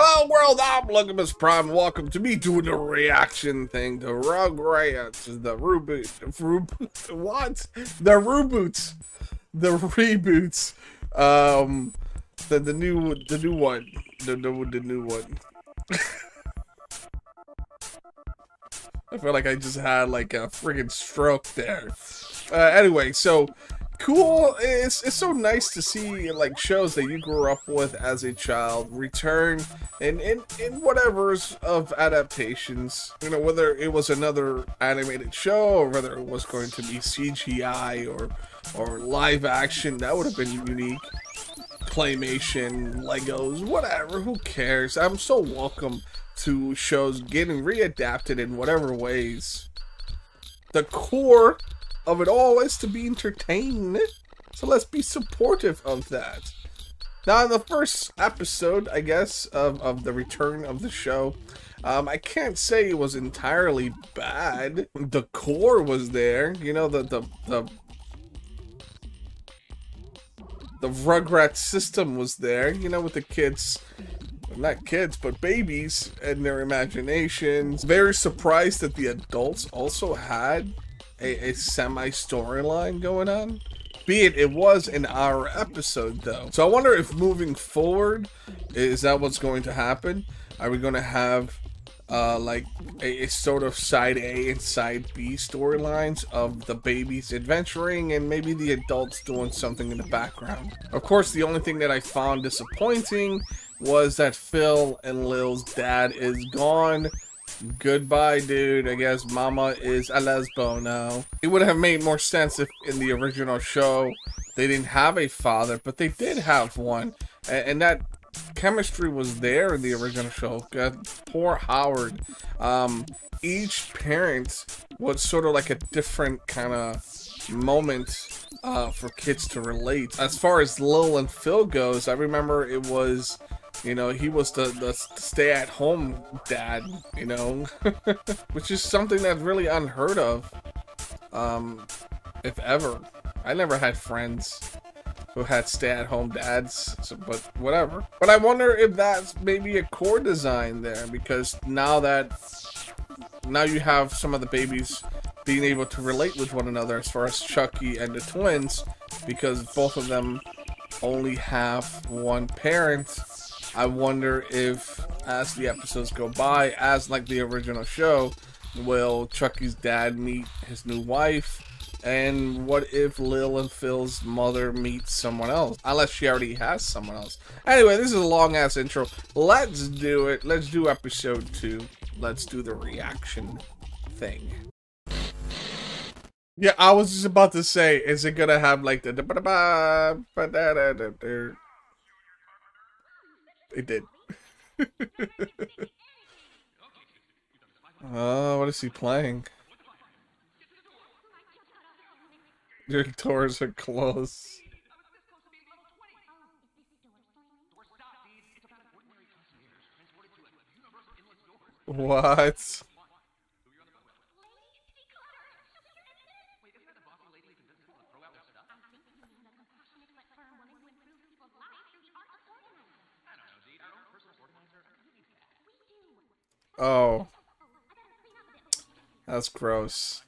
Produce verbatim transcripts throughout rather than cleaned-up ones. Hello world, I'm Lugamus Prime. Welcome to me doing a reaction thing to Rugrats, the reboot, re what? The reboots, the reboots, um, the the new the new one, the the, the new one. I feel like I just had like a friggin' stroke there. Uh, anyway, so. Cool. It's it's so nice to see like shows that you grew up with as a child return and in in whatever's of adaptations. You know, whether it was another animated show or whether it was going to be C G I or or live action, that would have been unique. Playmation, Legos, whatever. Who cares? I'm so welcome to shows getting readapted in whatever ways. The core of it all is to be entertained, so let's be supportive of that. Now, in the first episode, I guess, of, of the return of the show, um, I can't say it was entirely bad. The core was there, you know, the the the, the Rugrats system was there, you know, with the kids. Not kids, but babies and their imaginations. Very surprised that the adults also had A, a semi storyline going on, be it it was in our episode though. So I wonder if moving forward, is that what's going to happen? Are we going to have uh, like a, a sort of side A and side B storylines of the babies adventuring and maybe the adults doing something in the background? Of course, the only thing that I found disappointing was that Phil and Lil's dad is gone. Goodbye, dude. I guess Mama is a lesbo now. It would have made more sense if in the original show they didn't have a father, but they did have one, and that chemistry was there in the original show. God, poor Howard. Um, each parent was sort of like a different kind of moment uh, for kids to relate. As far as Lil and Phil goes, I remember it was, you know, he was the, the stay-at-home dad, you know, which is something that's really unheard of, um, if ever. I never had friends who had stay-at-home dads, so, but whatever. But I wonder if that's maybe a core design there, because now that, now you have some of the babies being able to relate with one another as far as Chucky and the twins, because both of them only have one parent. I wonder if, as the episodes go by, as like the original show, will Chucky's dad meet his new wife? And what if Lil and Phil's mother meets someone else? Unless she already has someone else. Anyway, this is a long-ass intro. Let's do it. Let's do episode two. Let's do the reaction thing. Yeah, I was just about to say, is it gonna have like the da-ba-da-ba-da-da-da-da? It did. Oh, uh, what is he playing? Your doors are closed. What? Oh, that's gross.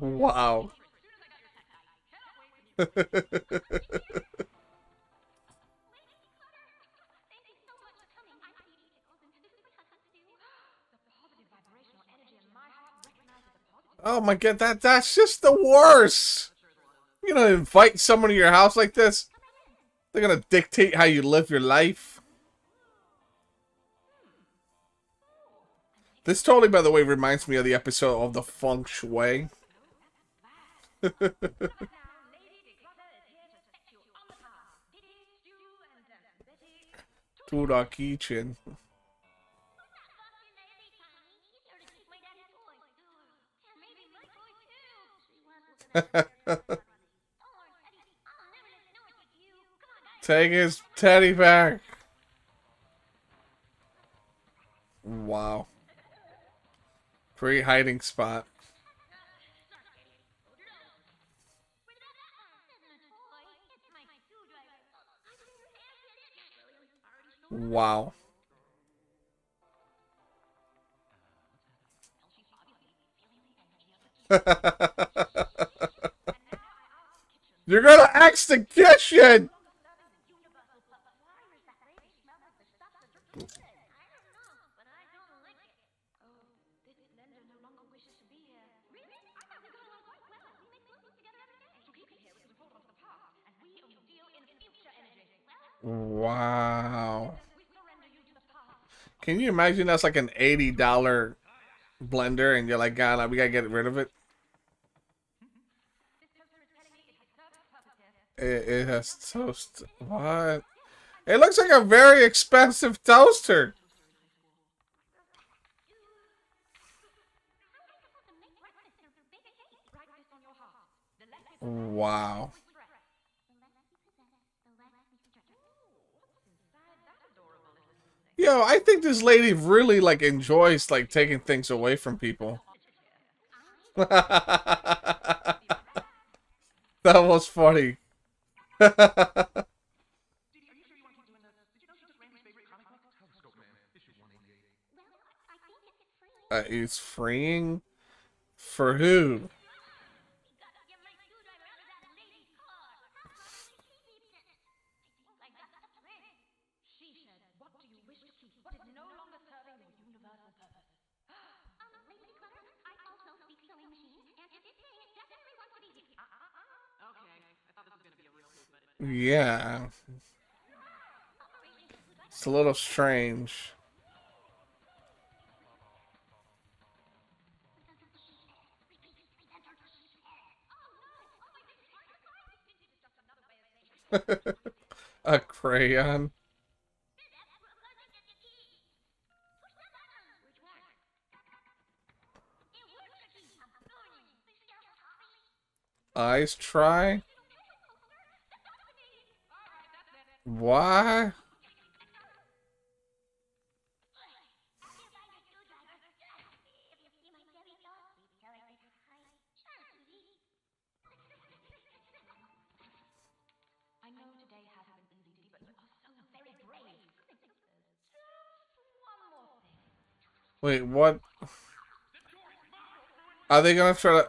Wow. Oh my god, that that's just the worst. You're gonna invite someone to your house like this? They're gonna dictate how you live your life. This totally, by the way, reminds me of the episode of the Feng Shui. To our kitchen. Take his teddy back. Great hiding spot. Wow. You're gonna axe the kitchen! Wow. Can you imagine that's like an eighty dollar blender and you're like, God, like, we gotta get rid of it? It, it has toast. What? It looks like a very expensive toaster. Wow. Yo, I think this lady really like enjoys like taking things away from people. That was funny. Uh, it's freeing for who? Yeah, it's a little strange. A crayon. Eyes try. Why? I know today hasn't been easy, but you are so very brave. Wait, what? Are they gonna try to?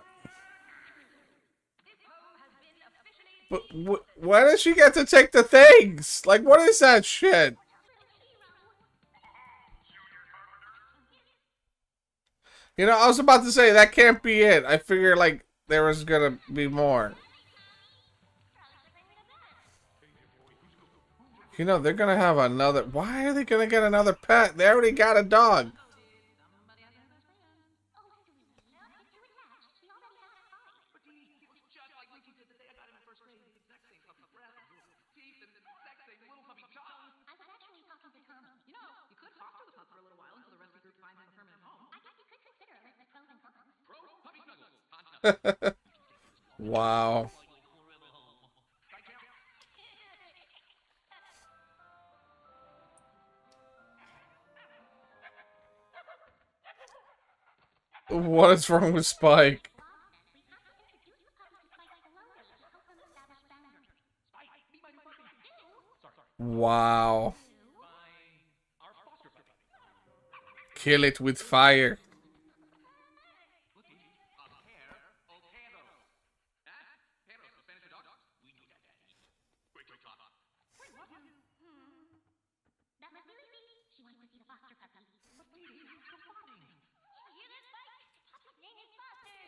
Why does she get to take the things? Like, what is that shit? You know, I was about to say, that can't be it. I figure, like, there was gonna be more. You know, they're gonna have another... Why are they gonna get another pet? They already got a dog. Wow. What is wrong with Spike? Wow. Kill it with fire.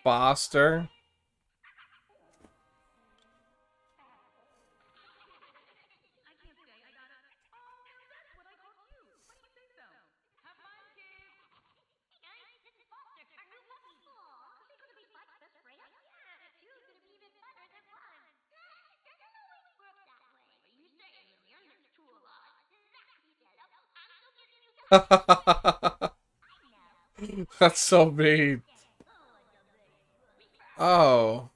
Foster. That's so mean. Oh.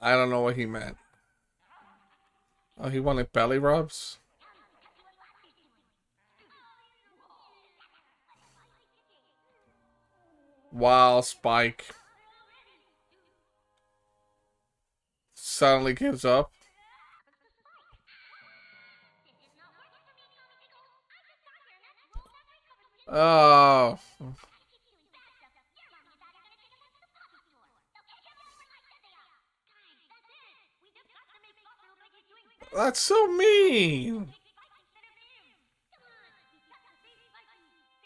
I don't know what he meant. Oh, he wanted belly rubs? While Spike suddenly gives up. Oh. That's so mean.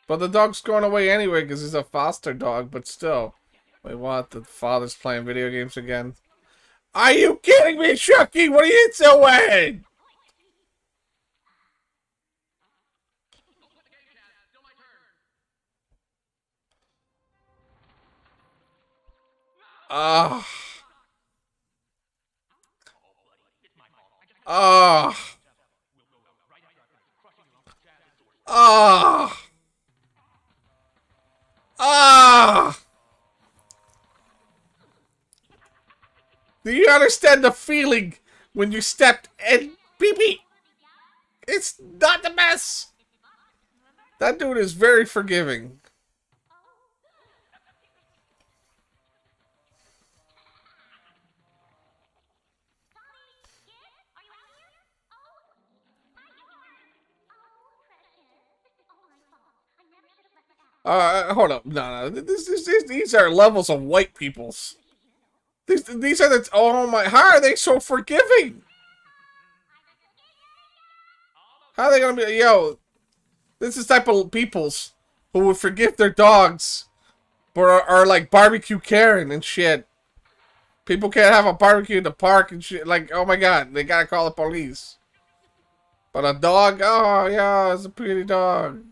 But the dog's going away anyway because he's a foster dog, but still. Wait, what? The father's playing video games again? Are you kidding me, Chucky? What are you doing? Ah. Ah. Ah. Ah! Do you understand the feeling when you stepped and beep beep? It's not the mess! That dude is very forgiving. Uh, hold up, no, no, this, this, this, these are levels of white people's. These, these are the, oh my, how are they so forgiving? How are they gonna be, yo, this is type of peoples who would forgive their dogs, but are, are like barbecue Karen and shit. People can't have a barbecue in the park and shit, like, oh my god, they gotta call the police. But a dog, oh yeah, it's a pretty dog.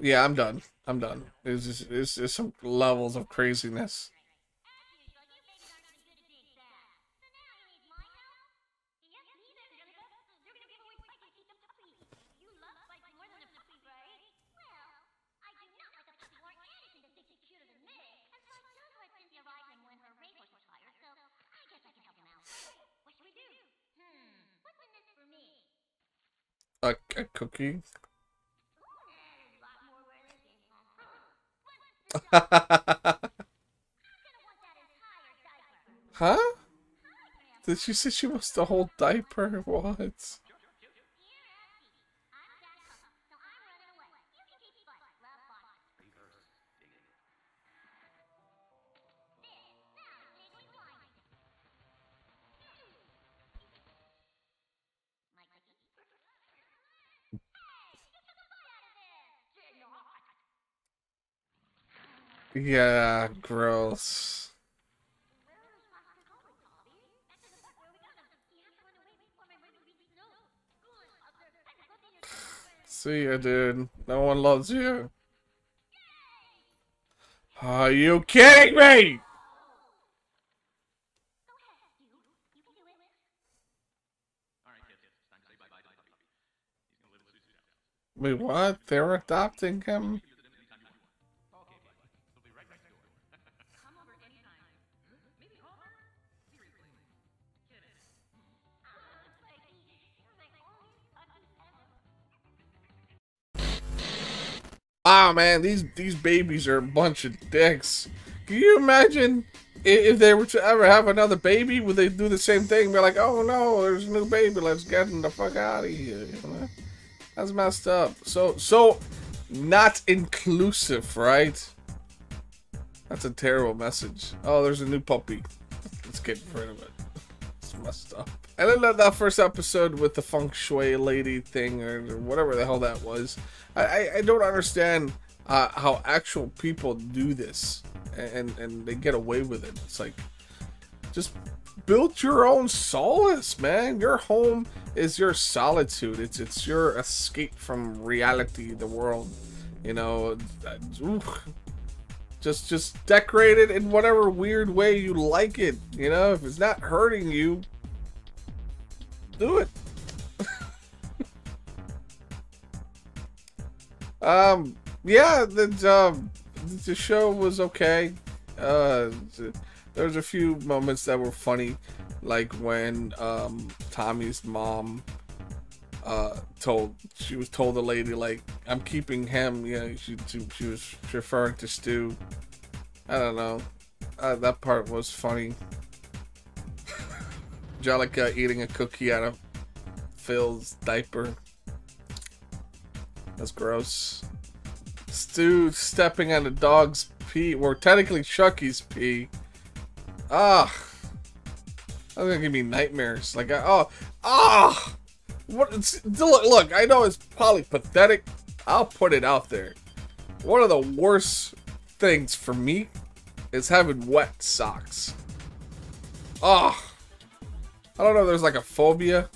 Yeah, I'm done. I'm done. It's just, it's just some levels of craziness. A, a cookie? Huh? Did she say she wants the whole diaper? What? Yeah, gross. See ya, dude. No one loves you. Are you kidding me? Wait, what? They're adopting him? Wow, man, these these babies are a bunch of dicks. Can you imagine if, if they were to ever have another baby? Would they do the same thing? Be like, oh no, there's a new baby. Let's get them the fuck out of here. You know? That's messed up. So so not inclusive, right? That's a terrible message. Oh, there's a new puppy. Let's get rid of it. It's messed up. And then that first episode with the feng shui lady thing or whatever the hell that was. I, I don't understand uh, how actual people do this and, and they get away with it. It's like, just build your own solace, man. Your home is your solitude. It's it's your escape from reality, the world. You know, just, just decorate it in whatever weird way you like it. You know, if it's not hurting you, do it. um yeah, the um the show was okay. Uh there was a few moments that were funny, like when um Tommy's mom uh, told, she was told the lady, like, I'm keeping him, you know, she, she, she was referring to Stu. I don't know. Uh, that part was funny. Angelica eating a cookie out of Phil's diaper. That's gross. Stu stepping on a dog's pee, or technically Chucky's pee. Ah, that's gonna give me nightmares. Like, oh, ah, what? It's, look, look, I know it's probably pathetic. I'll put it out there. One of the worst things for me is having wet socks. Ah, I don't know. There's like a phobia,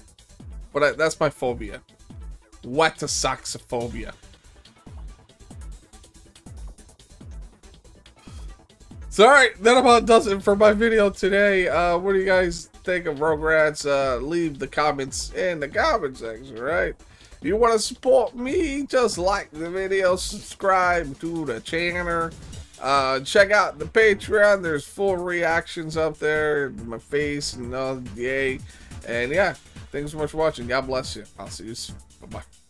but I, that's my phobia. Wet socksophobia. So alright, that about does it for my video today. Uh, what do you guys think of Rugrats? Uh, leave the comments in the comment section, right? If you want to support me, just like the video, subscribe to the channel. Uh, check out the Patreon, there's full reactions up there, my face and all, yay. And yeah, thanks so much for watching, God bless you, I'll see you soon, bye-bye.